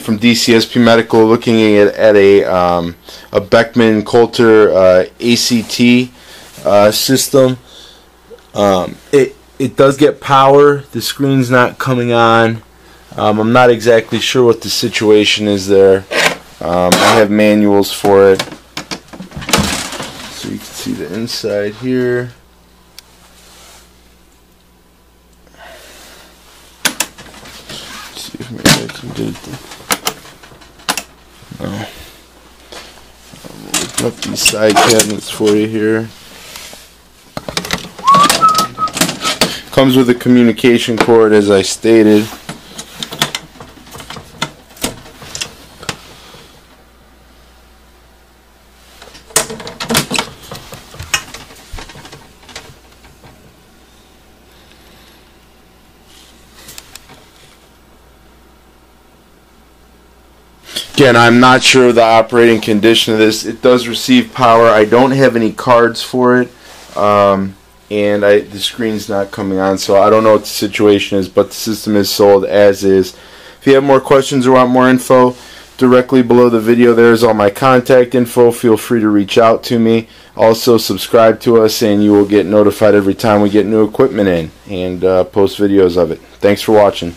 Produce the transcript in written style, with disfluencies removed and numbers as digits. From DCSP Medical, looking at a Beckman Coulter ACT system. It does get power. The screen's not coming on. I'm not exactly sure what the situation is there. I have manuals for it, so you can see the inside here. Let's see if maybe I can do it. I'll open up these side cabinets for you here. Comes with a communication cord, as I stated. Again, I'm not sure of the operating condition of this. It does receive power. I don't have any cards for it, and the screen's not coming on, so I don't know what the situation is, but the system is sold as is. If you have more questions or want more info, directly below the video there is all my contact info. Feel free to reach out to me. Also, subscribe to us, and you will get notified every time we get new equipment in and post videos of it. Thanks for watching.